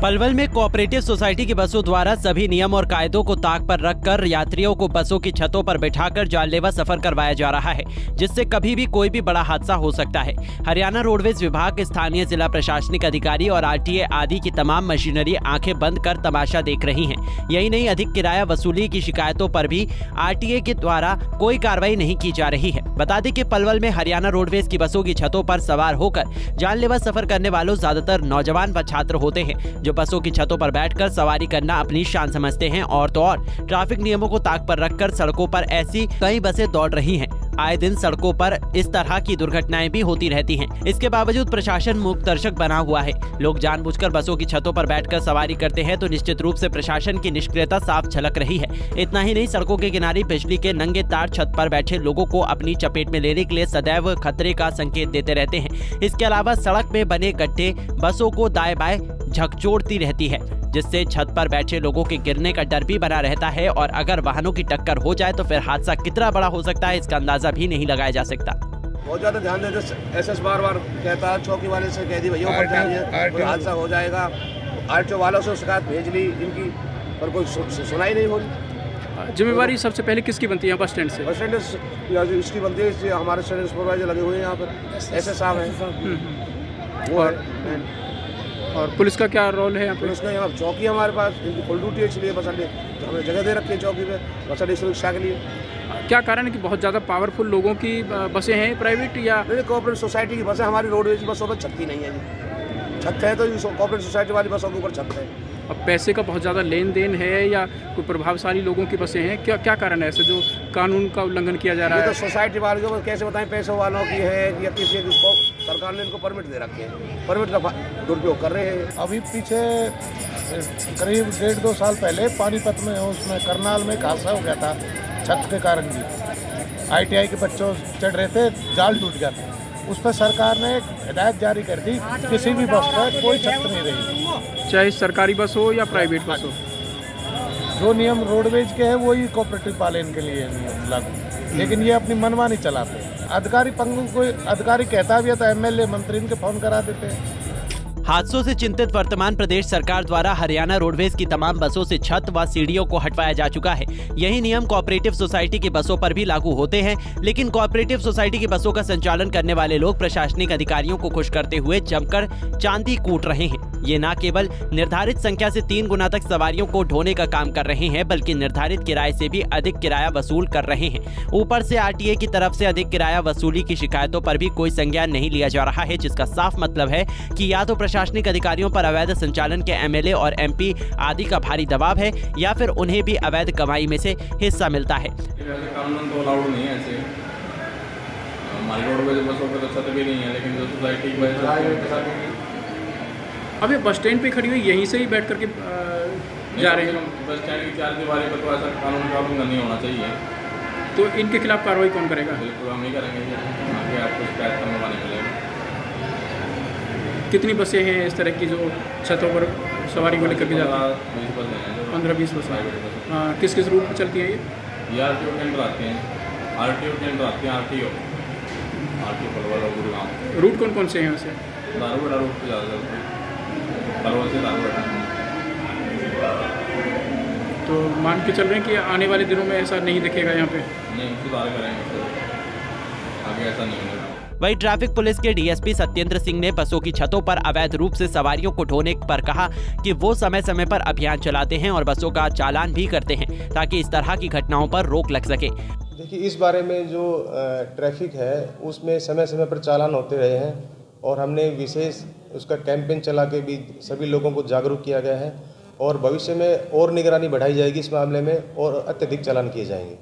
पलवल में cooperative society की बसों द्वारा सभी नियम और कायदों को ताक पर रखकर यात्रियों को बसों की छतों पर बिठाकर जानलेवा सफर करवाया जा रहा है, जिससे कभी भी कोई भी बड़ा हादसा हो सकता है। हरियाणा रोडवेज विभाग, स्थानीय जिला प्रशासनिक अधिकारी और आरटीए आदि की तमाम मशीनरी आंखें बंद कर तमाशा देख रही है। यही नहीं, अधिक किराया वसूली की शिकायतों पर भी आरटीए के द्वारा कोई कार्रवाई नहीं की जा रही है। बता दें कि पलवल में हरियाणा रोडवेज की बसों की छतों पर सवार होकर जानलेवा सफर करने वालों ज्यादातर नौजवान व छात्र होते हैं, जो बसों की छतों पर बैठकर सवारी करना अपनी शान समझते हैं। और तो और ट्रैफिक नियमों को ताक पर रखकर सड़कों पर ऐसी कई बसें दौड़ रही हैं। आए दिन सड़कों पर इस तरह की दुर्घटनाएं भी होती रहती हैं। इसके बावजूद प्रशासन मूक दर्शक बना हुआ है। लोग जानबूझकर बसों की छतों पर बैठकर सवारी करते हैं तो निश्चित रूप से प्रशासन की निष्क्रियता साफ झलक रही है। इतना ही नहीं, सड़कों के किनारे बिजली के नंगे तार छत पर बैठे लोगों को अपनी चपेट में लेने के लिए सदैव खतरे का संकेत देते रहते हैं। इसके अलावा सड़क में बने गड्ढे बसों को दाएं बाएं झकझोरती रहती है, जिससे छत पर बैठे लोगों के गिरने का डर भी बना रहता है। और अगर वाहनों की टक्कर हो जाए तो फिर हादसा कितना बड़ा हो सकता है, इसका अंदाजा भी नहीं लगाया जा सकता। बहुत ज्यादा ध्यान देते, एसएस बार-बार कहता है, चौकी वाले से कह दी भैया ऊपर जाइए, कोई हादसा हो जाएगा। आरटीओ वालों से शिकायत भेज ली इनकी, पर कोई सुनाई नहीं हो रही। जिम्मेवारी सबसे पहले किसकी बनती है? बस स्टैंड से, बस स्टैंड इसकी बनती है। हमारे स्टैंड सुपरवाइजर लगे हुए हैं यहाँ पर, एसएस साहब हैं वो है। और पुलिस का क्या रोल है? पुलिस का यहाँ चौकी हमारे पास इनकी फुल ड्यूटी है, इसलिए बस अड्डे हमें जगह दे रखी है चौकी पे बस अड्डे सुरक्षा के लिए। क्या कारण है कि बहुत ज़्यादा पावरफुल लोगों की बसें हैं प्राइवेट या कोऑपरेटिव सोसाइटी की बसें? हमारी रोडवेज की बसों पर छतती नहीं है जी, छत है तो कोऑपरेटिव सोसाइटी वाली बसों के ऊपर छत है। अब पैसे का बहुत ज़्यादा लेन देन है या कोई प्रभावशाली लोगों की बसें हैं, क्या क्या कारण है ऐसे जो कानून का उल्लंघन किया जा रहा है? तो सोसाइटी वालों को कैसे बताएं, पैसों वालों की है या किसी को, सरकार ने इनको परमिट दे रखे हैं, परमिट का दुरुपयोग कर रहे हैं। अभी पीछे करीब 1.5-2 साल पहले पानीपत में उसमें करनाल में हादसा हो गया था छत के कारण भी। ITI के बच्चों चढ़ रहे थे, जाल टूट गया था। उस पर सरकार ने हिदायत जारी कर दी, किसी भी बस पर कोई छत नहीं रही, चाहे सरकारी बस हो या प्राइवेट बस हो। जो नियम रोडवेज के हैं वही कोऑपरेटिव वाले इनके लिए नियम लागू, लेकिन ये अपनी मनमानी चलाते हैं। अधिकारी पंगु कोई अधिकारी कहता भी है तो MLA मंत्री इनके फोन करा देते हैं। हादसों से चिंतित वर्तमान प्रदेश सरकार द्वारा हरियाणा रोडवेज की तमाम बसों से छत व सीढ़ियों को हटवाया जा चुका है। यही नियम कोऑपरेटिव सोसाइटी की बसों पर भी लागू होते हैं, लेकिन कोऑपरेटिव सोसाइटी की बसों का संचालन करने वाले लोग प्रशासनिक अधिकारियों को खुश करते हुए जमकर चांदी कूट रहे हैं। ये न केवल निर्धारित संख्या से 3 गुना तक सवारियों को ढोने का काम कर रहे हैं, बल्कि निर्धारित किराए से भी अधिक किराया वसूल कर रहे हैं। ऊपर से आरटीए की तरफ से अधिक किराया वसूली की शिकायतों पर भी कोई संज्ञान नहीं लिया जा रहा है, जिसका साफ मतलब है कि या तो प्रशासनिक अधिकारियों पर अवैध संचालन के MLA और MP आदि का भारी दबाव है, या फिर उन्हें भी अवैध कमाई में से हिस्सा मिलता है। अभी बस स्टैंड पे खड़ी हुई, यहीं से ही बैठ करके जा रहे हैं। बस स्टैंड की चार दीवारी पर तो ऐसा कानून का उल्लंघन नहीं होना चाहिए, तो इनके खिलाफ कार्रवाई कौन करेगा? बिल्कुल हम ही करेंगे, आगे आपको शिकायत करने वाले मिलेगा। कितनी बसें हैं इस तरह की जो छतों पर सवारी को लेकर के जा रही है? 15-20 बस। किस किस रूट पर चलती है ये? RTO केंद्र आते हैं, RTO केंद्र आते हैं, RTO पलवल और गुड़गांव। रूट कौन कौन से हैं वैसे? दारूगढ़ रूट पर ज़्यादा, तो मान के चल रहे हैं कि आने वाले दिनों में ऐसा नहीं दिखेगा यहाँ पे? नहीं, सुधार करेंगे, आगे ऐसा नहीं होगा। वहीं ट्रैफिक पुलिस के DSP सत्येंद्र सिंह ने बसों की छतों पर अवैध रूप से सवारियों को ढोने पर कहा कि वो समय समय पर अभियान चलाते हैं और बसों का चालान भी करते हैं, ताकि इस तरह की घटनाओं पर रोक लग सके। देखिए, इस बारे में जो ट्रैफिक है उसमें समय समय पर चालान होते रहे हैं और हमने विशेष उसका कैंपेन चला के भी सभी लोगों को जागरूक किया गया है और भविष्य में और निगरानी बढ़ाई जाएगी इस मामले में और अत्यधिक चालान किए जाएंगे।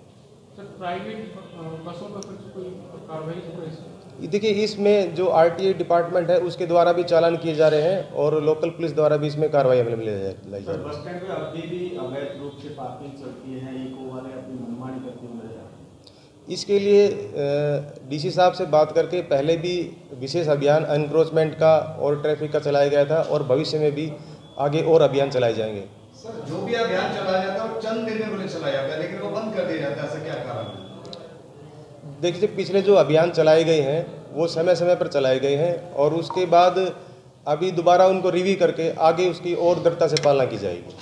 देखिए, इसमें जो RTA डिपार्टमेंट है उसके द्वारा भी चालान किए जा रहे हैं और लोकल पुलिस द्वारा भी इसमें कार्रवाई अमल में लाई जा रही है। इसके लिए DC साहब से बात करके पहले भी विशेष अभियान एनक्रोचमेंट का और ट्रैफिक का चलाया गया था और भविष्य में भी आगे और अभियान चलाए जाएंगे। सर, जो भी अभियान चलाया जाता है वो चंद दिन में चलाया जाता है, लेकिन वो बंद कर दिया जाता है, ऐसा क्या कारण है? देखिए, पिछले जो अभियान चलाए गए हैं वो समय समय पर चलाए गए हैं और उसके बाद अभी दोबारा उनको रिव्यू करके आगे उसकी और दृढ़ता से पालना की जाएगी।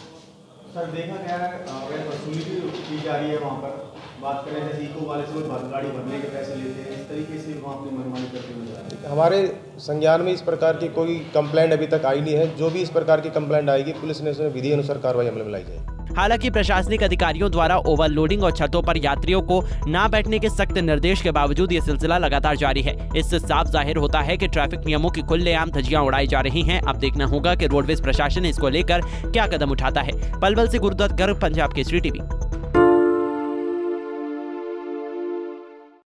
सर देखा गया है वसूली की जा रही है वहाँ पर, बात करें जैसे इको वाले से गाड़ी भरने के पैसे लेते हैं, इस तरीके से वहाँ अपनी मनमानी करते हुए जा रहे हैं। हमारे संज्ञान में इस प्रकार की कोई कंप्लेंट अभी तक आई नहीं है। जो भी इस प्रकार की कंप्लेंट आएगी पुलिस ने उसमें विधि अनुसार कार्रवाई अमल में लाई जाएगी। हालांकि प्रशासनिक अधिकारियों द्वारा ओवरलोडिंग और छतों पर यात्रियों को न बैठने के सख्त निर्देश के बावजूद ये सिलसिला लगातार जारी है। इससे साफ जाहिर होता है कि ट्रैफिक नियमों की खुलेआम धज्जियां उड़ाई जा रही हैं। अब देखना होगा कि रोडवेज प्रशासन इसको लेकर क्या कदम उठाता है। पलवल से गुरुदत्त गर्ग, पंजाब केसरी टीवी।